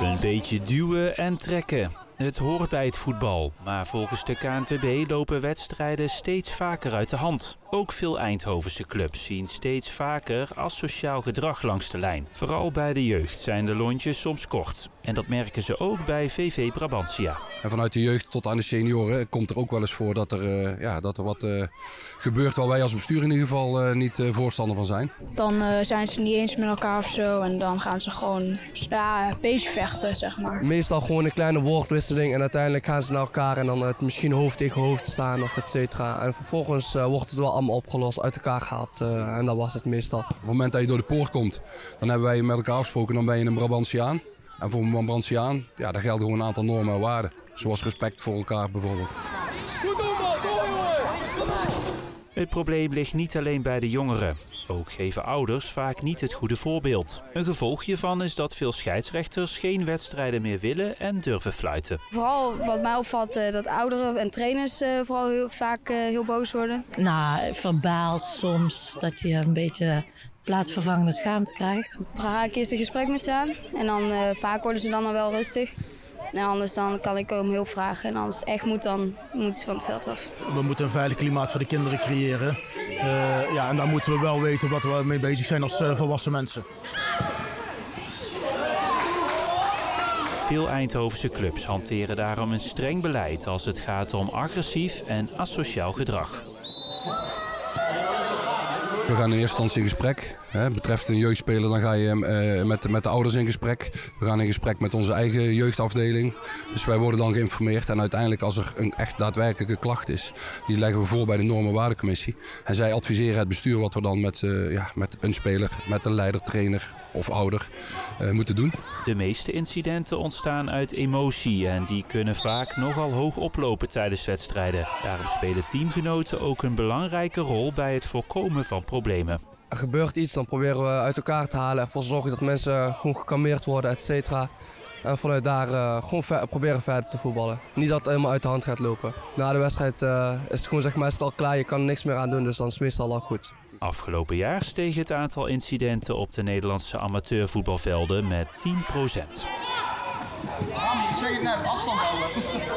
Een beetje duwen en trekken. Het hoort bij het voetbal, maar volgens de KNVB lopen wedstrijden steeds vaker uit de hand. Ook veel Eindhovense clubs zien steeds vaker asociaal gedrag langs de lijn. Vooral bij de jeugd zijn de lontjes soms kort. En dat merken ze ook bij VV Brabantia. En vanuit de jeugd tot aan de senioren komt er ook wel eens voor dat er wat gebeurt waar wij als bestuur in ieder geval niet voorstander van zijn. Dan zijn ze niet eens met elkaar of zo en dan gaan ze gewoon beetje vechten, zeg maar. Meestal gewoon een kleine woordwisseling en uiteindelijk gaan ze naar elkaar en dan misschien hoofd tegen hoofd staan of et cetera. En vervolgens wordt het wel allemaal opgelost, uit elkaar gehaald en dat was het meestal. Op het moment dat je door de poort komt, dan hebben wij met elkaar afgesproken, dan ben je een Brabantiaan. En voor een Brabantiaan, ja, daar gelden gewoon een aantal normen en waarden. Zoals respect voor elkaar bijvoorbeeld. Het probleem ligt niet alleen bij de jongeren. Ook geven ouders vaak niet het goede voorbeeld. Een gevolg hiervan is dat veel scheidsrechters geen wedstrijden meer willen en durven fluiten. Vooral wat mij opvalt, dat ouderen en trainers vooral heel vaak boos worden. Nou, verbaal soms, dat je een beetje plaatsvervangende schaamte krijgt. Ga ik eerst een gesprek met ze aan en dan vaak worden ze dan al wel rustig. En anders dan kan ik om hulp vragen en als het echt moet, dan moeten ze van het veld af. We moeten een veilig klimaat voor de kinderen creëren. En daar moeten we wel weten wat we mee bezig zijn als volwassen mensen. Veel Eindhovense clubs hanteren daarom een streng beleid als het gaat om agressief en asociaal gedrag. We gaan in eerste instantie in gesprek. Betreft een jeugdspeler, dan ga je met de ouders in gesprek. We gaan in gesprek met onze eigen jeugdafdeling. Dus wij worden dan geïnformeerd. En uiteindelijk, als er een echt daadwerkelijke klacht is, die leggen we voor bij de Normenwaardecommissie. En zij adviseren het bestuur wat we dan met een speler, met een leider, trainer of ouder moeten doen. De meeste incidenten ontstaan uit emotie en die kunnen vaak nogal hoog oplopen tijdens wedstrijden. Daarom spelen teamgenoten ook een belangrijke rol bij het voorkomen van problemen. Er gebeurt iets, dan proberen we uit elkaar te halen. Ervoor zorgen dat mensen gewoon gekalmeerd worden, et cetera. En vanuit daar gewoon proberen verder te voetballen. Niet dat het helemaal uit de hand gaat lopen. Na de wedstrijd is het gewoon, zeg maar, is het al klaar, je kan er niks meer aan doen, dus dan is het meestal al goed. Afgelopen jaar steeg het aantal incidenten op de Nederlandse amateurvoetbalvelden met 10%. Zeg het net, afstand houden.